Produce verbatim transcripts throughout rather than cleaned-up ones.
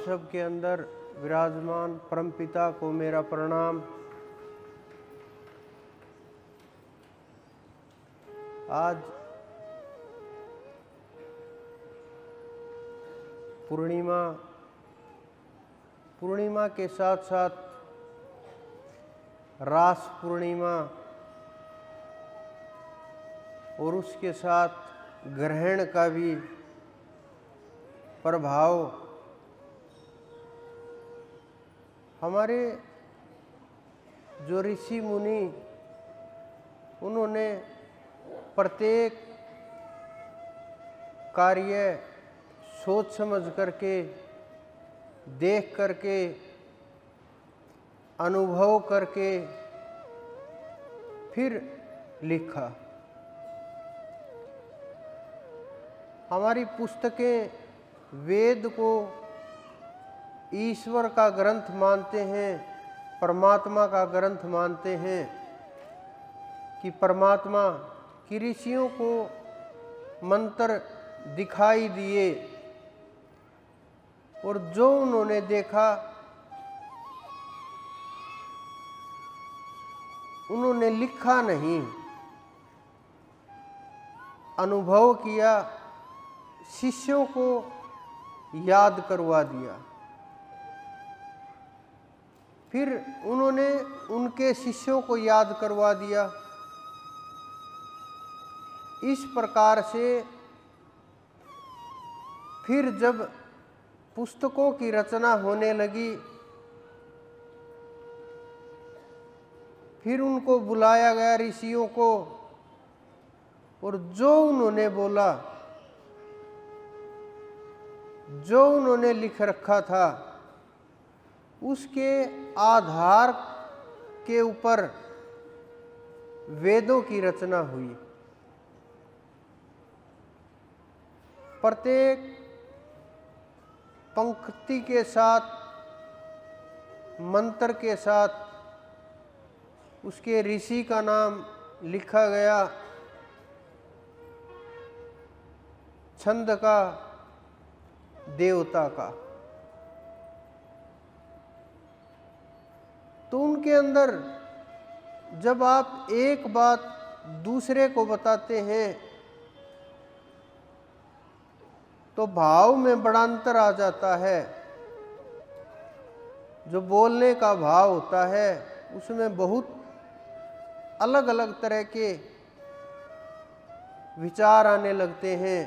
आप सब के अंदर विराजमान परमपिता को मेरा प्रणाम। आज पूर्णिमा, पूर्णिमा के साथ साथ रास पूर्णिमा और उसके साथ ग्रहण का भी प्रभाव हमारे जो ऋषि मुनि उन्होंने प्रत्येक कार्य सोच समझ करके, देख करके, अनुभव करके फिर लिखा। हमारी पुस्तकें वेद को ईश्वर का ग्रंथ मानते हैं, परमात्मा का ग्रंथ मानते हैं कि परमात्मा की ऋषियों को मंत्र दिखाई दिए और जो उन्होंने देखा उन्होंने लिखा नहीं, अनुभव किया, शिष्यों को याद करवा दिया। फिर उन्होंने उनके शिष्यों को याद करवा दिया। इस प्रकार से फिर जब पुस्तकों की रचना होने लगी, फिर उनको बुलाया गया ऋषियों को, और जो उन्होंने बोला, जो उन्होंने लिख रखा था, उसके आधार के ऊपर वेदों की रचना हुई। प्रत्येक पंक्ति के साथ, मंत्र के साथ उसके ऋषि का नाम लिखा गया, छंद का, देवता का। तो उनके अंदर जब आप एक बात दूसरे को बताते हैं तो भाव में बड़ा अंतर आ जाता है। जो बोलने का भाव होता है उसमें बहुत अलग अलग तरह के विचार आने लगते हैं।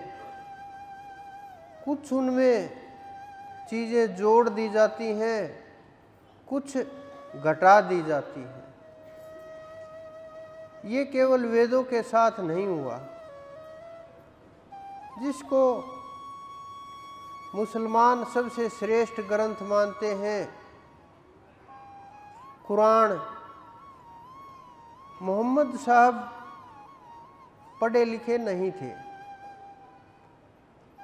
कुछ उनमें चीज़ें जोड़ दी जाती हैं, कुछ घटा दी जाती हैं। ये केवल वेदों के साथ नहीं हुआ। जिसको मुसलमान सबसे श्रेष्ठ ग्रंथ मानते हैं, कुरान, मोहम्मद साहब पढ़े लिखे नहीं थे,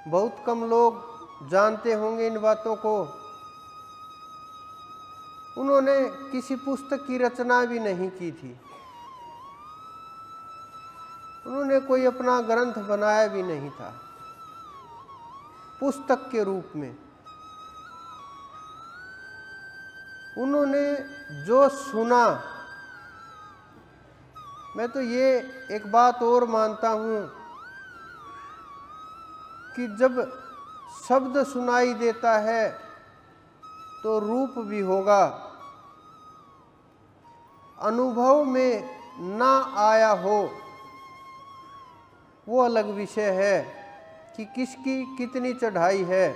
बहुत कम लोग जानते होंगे इन बातों को। उन्होंने किसी पुस्तक की रचना भी नहीं की थी, उन्होंने कोई अपना ग्रंथ बनाया भी नहीं था पुस्तक के रूप में। उन्होंने जो सुना, मैं तो ये एक बात और मानता हूँ कि जब शब्द सुनाई देता है तो रूप भी होगा। अनुभव में ना आया हो वो अलग विषय है कि किसकी कितनी चढ़ाई है,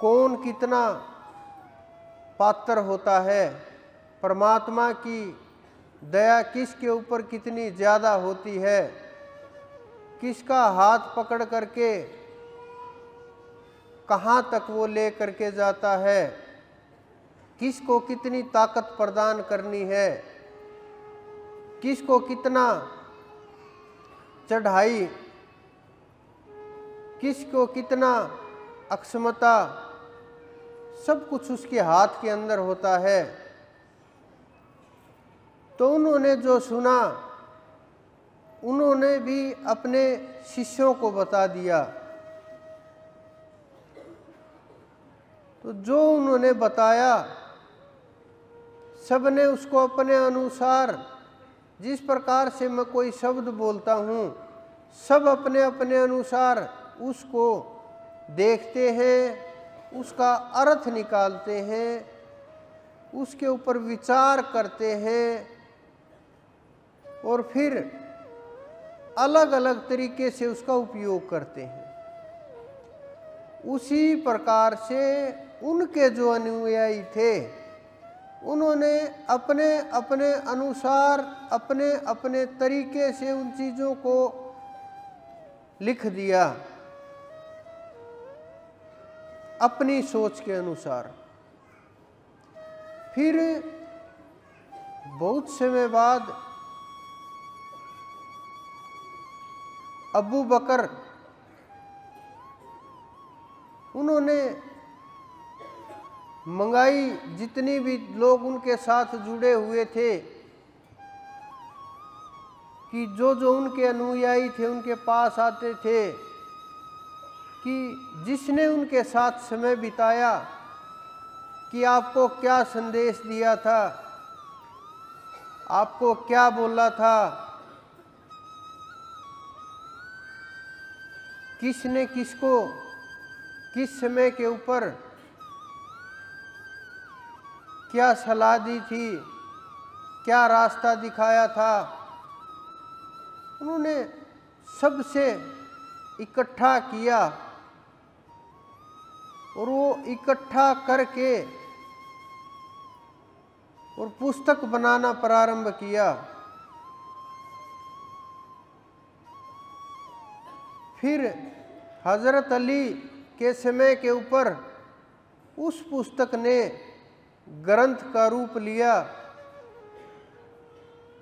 कौन कितना पात्र होता है, परमात्मा की दया किसके ऊपर कितनी ज़्यादा होती है, किसका हाथ पकड़ करके कहाँ तक वो ले करके जाता है, किसको कितनी ताकत प्रदान करनी है, किसको कितना चढ़ाई, किसको कितना अक्षमता, सब कुछ उसके हाथ के अंदर होता है। तो उन्होंने जो सुना उन्होंने भी अपने शिष्यों को बता दिया। तो जो उन्होंने बताया सबने उसको अपने अनुसार, जिस प्रकार से मैं कोई शब्द बोलता हूँ सब अपने अपने अनुसार उसको देखते हैं, उसका अर्थ निकालते हैं, उसके ऊपर विचार करते हैं और फिर अलग अलग तरीके से उसका उपयोग करते हैं। उसी प्रकार से उनके जो अनुयायी थे उन्होंने अपने अपने अनुसार अपने अपने तरीके से उन चीज़ों को लिख दिया अपनी सोच के अनुसार। फिर बहुत समय बाद अबू बकर उन्होंने मंगाई, जितनी भी लोग उनके साथ जुड़े हुए थे कि जो जो उनके अनुयायी थे उनके पास आते थे कि जिसने उनके साथ समय बिताया कि आपको क्या संदेश दिया था, आपको क्या बोला था, किसने किसको किस समय के ऊपर क्या सलाह दी थी, क्या रास्ता दिखाया था। उन्होंने सबसे इकट्ठा किया और वो इकट्ठा करके और पुस्तक बनाना प्रारंभ किया। फिर हज़रत अली के समय के ऊपर उस पुस्तक ने ग्रंथ का रूप लिया,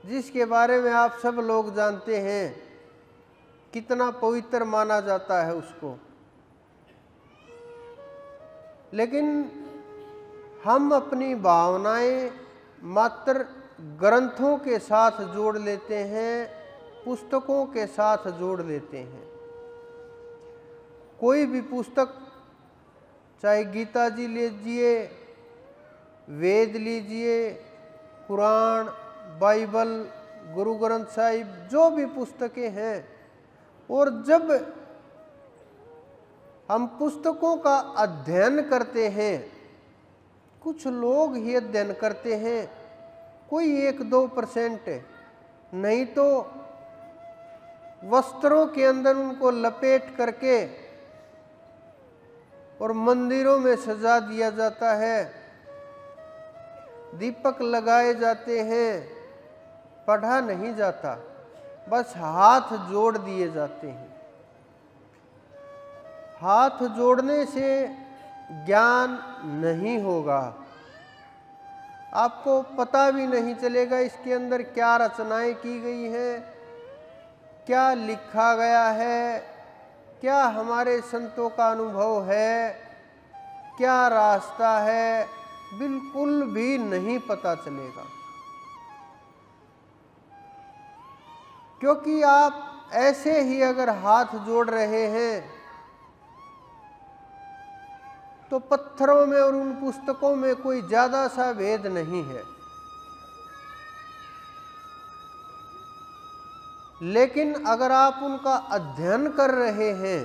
जिसके बारे में आप सब लोग जानते हैं कितना पवित्र माना जाता है उसको। लेकिन हम अपनी भावनाएं मात्र ग्रंथों के साथ जोड़ लेते हैं, पुस्तकों के साथ जोड़ लेते हैं। कोई भी पुस्तक, चाहे गीता जी लीजिए, वेद लीजिए, कुरान, बाइबल, गुरु ग्रंथ साहिब, जो भी पुस्तकें हैं, और जब हम पुस्तकों का अध्ययन करते हैं, कुछ लोग ही अध्ययन करते हैं, कोई एक दो परसेंट, नहीं तो वस्त्रों के अंदर उनको लपेट करके और मंदिरों में सजा दिया जाता है, दीपक लगाए जाते हैं, पढ़ा नहीं जाता, बस हाथ जोड़ दिए जाते हैं। हाथ जोड़ने से ज्ञान नहीं होगा, आपको पता भी नहीं चलेगा इसके अंदर क्या रचनाएं की गई हैं, क्या लिखा गया है, क्या हमारे संतों का अनुभव है, क्या रास्ता है, बिल्कुल भी नहीं पता चलेगा। क्योंकि आप ऐसे ही अगर हाथ जोड़ रहे हैं तो पत्थरों में और उन पुस्तकों में कोई ज़्यादा सा भेद नहीं है। लेकिन अगर आप उनका अध्ययन कर रहे हैं,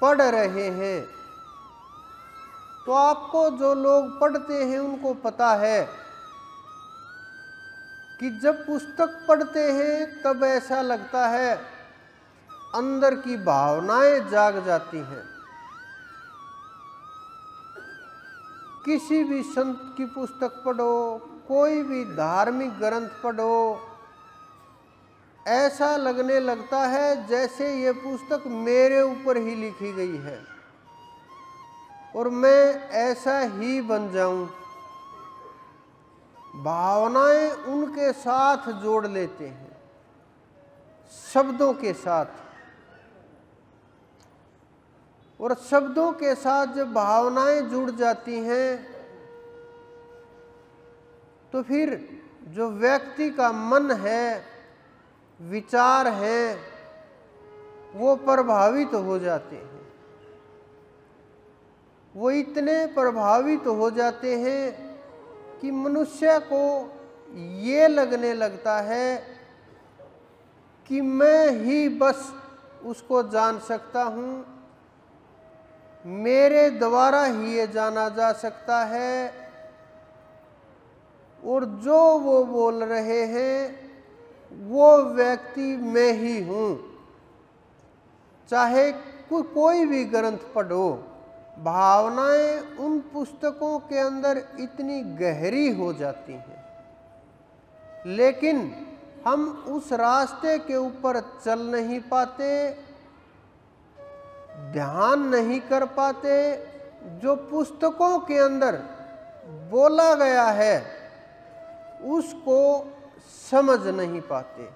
पढ़ रहे हैं, तो आपको जो लोग पढ़ते हैं उनको पता है कि जब पुस्तक पढ़ते हैं तब ऐसा लगता है अंदर की भावनाएं जाग जाती हैं। किसी भी संत की पुस्तक पढ़ो, कोई भी धार्मिक ग्रंथ पढ़ो, ऐसा लगने लगता है जैसे ये पुस्तक मेरे ऊपर ही लिखी गई है और मैं ऐसा ही बन जाऊं। भावनाएं उनके साथ जोड़ लेते हैं, शब्दों के साथ, और शब्दों के साथ जब भावनाएं जुड़ जाती हैं तो फिर जो व्यक्ति का मन है, विचार हैं, वो प्रभावित हो जाते हैं। वो इतने प्रभावित हो जाते हैं कि मनुष्य को ये लगने लगता है कि मैं ही बस उसको जान सकता हूँ, मेरे द्वारा ही ये जाना जा सकता है, और जो वो बोल रहे हैं वो व्यक्ति मैं ही हूँ। चाहे को, कोई भी ग्रंथ पढ़ो, भावनाएं उन पुस्तकों के अंदर इतनी गहरी हो जाती हैं, लेकिन हम उस रास्ते के ऊपर चल नहीं पाते, ध्यान नहीं कर पाते जो पुस्तकों के अंदर बोला गया है उसको समझ नहीं पाते।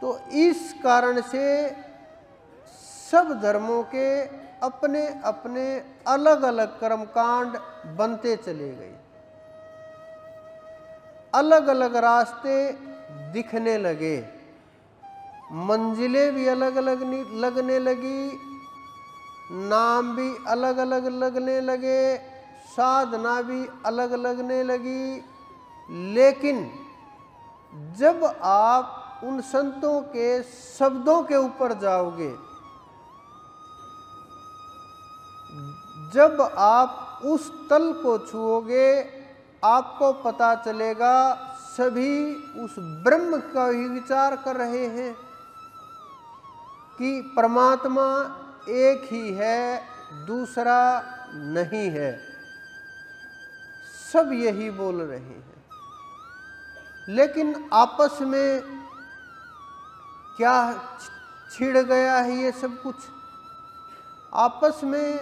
तो इस कारण से सब धर्मों के अपने अपने अलग अलग कर्मकांड बनते चले गए, अलग अलग रास्ते दिखने लगे, मंजिलें भी अलग अलग लगने लगी, नाम भी अलग अलग लगने लगे, साधना भी अलग लगने लगी। लेकिन जब आप उन संतों के शब्दों के ऊपर जाओगे, जब आप उस तल को छुओगे, आपको पता चलेगा सभी उस ब्रह्म का ही विचार कर रहे हैं कि परमात्मा एक ही है, दूसरा नहीं है। सब यही बोल रहे हैं, लेकिन आपस में क्या छिड़ गया है ये सब कुछ। आपस में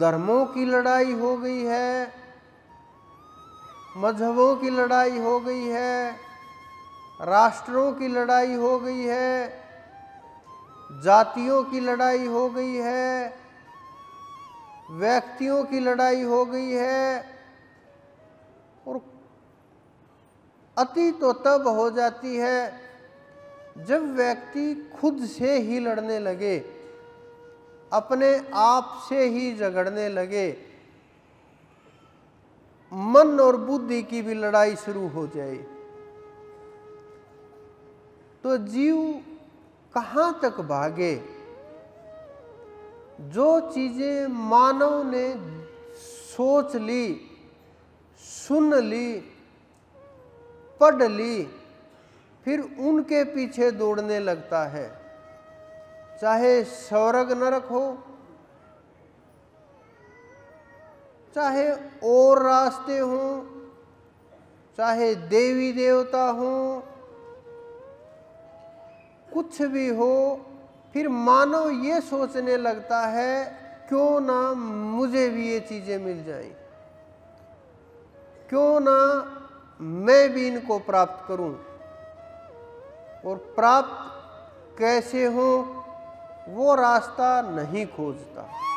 धर्मों की लड़ाई हो गई है, मजहबों की लड़ाई हो गई है, राष्ट्रों की लड़ाई हो गई है, जातियों की लड़ाई हो गई है, व्यक्तियों की लड़ाई हो गई है, और अति तो तब हो जाती है जब व्यक्ति खुद से ही लड़ने लगे, अपने आप से ही झगड़ने लगे, मन और बुद्धि की भी लड़ाई शुरू हो जाए। तो जीव कहाँ तक भागे। जो चीजें मानव ने सोच ली, सुन ली, पढ़ ली, फिर उनके पीछे दौड़ने लगता है, चाहे स्वर्ग नरक हो, चाहे और रास्ते हों, चाहे देवी देवता हों, कुछ भी हो, फिर मानव ये सोचने लगता है क्यों ना मुझे भी ये चीज़ें मिल जाएं, क्यों ना मैं भी इनको प्राप्त करूं, और प्राप्त कैसे हों वो रास्ता नहीं खोजता।